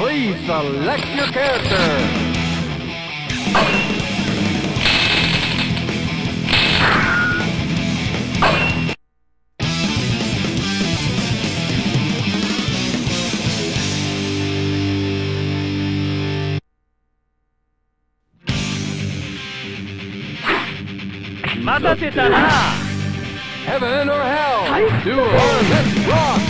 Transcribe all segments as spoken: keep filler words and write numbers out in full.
Please select your character. Heaven or hell, do or let's rock!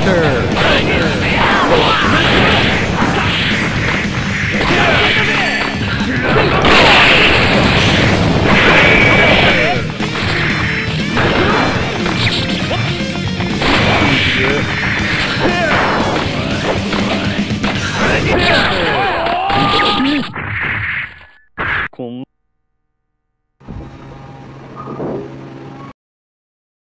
Filter! Con